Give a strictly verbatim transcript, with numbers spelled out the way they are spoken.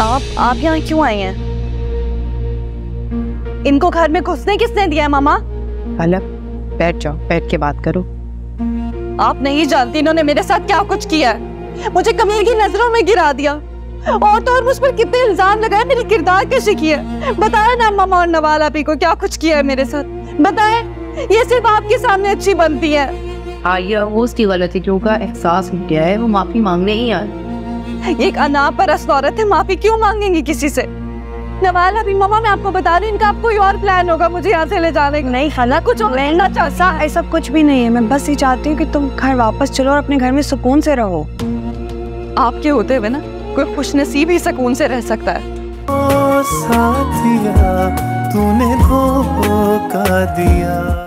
आप आप यहाँ क्यों आई हैं? इनको घर में घुसने किसने दिया है मामा? पलक, बैठ जाओ, बैठ के बात करो। आप नहीं जानती इन्होंने मेरे साथ क्या कुछ किया है। मुझे कमीर की नजरों में गिरा दिया और तो और मुझ पर कितने इल्जाम लगाए, मेरे किरदार कैसे किए। बताया ना मामा और नवाल आप ही को क्या कुछ किया है मेरे साथ, बताए। ये सिर्फ आपके सामने अच्छी बनती है। आया वो उसकी गलतियों का एहसास हो गया है, वो माफी मांगने ही आए। एक अनापरस्त औरत है, माफी क्यों मांगेंगी किसी से? नवाल अभी मामा मैं आपको बता रही हूँ, इनका आपको और प्लान होगा मुझे यहाँ से ले जाने का। नहीं खाला, कुछ और लेना चाहता है। ऐसा कुछ भी नहीं है, मैं बस ये चाहती हूँ कि तुम घर वापस चलो और अपने घर में सुकून से रहो। आपके होते हुए ना कोई खुशनसीब ही सुकून से रह सकता है। ओ साथिया, तूने धोखा दिया।